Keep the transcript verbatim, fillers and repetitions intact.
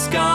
Let's go.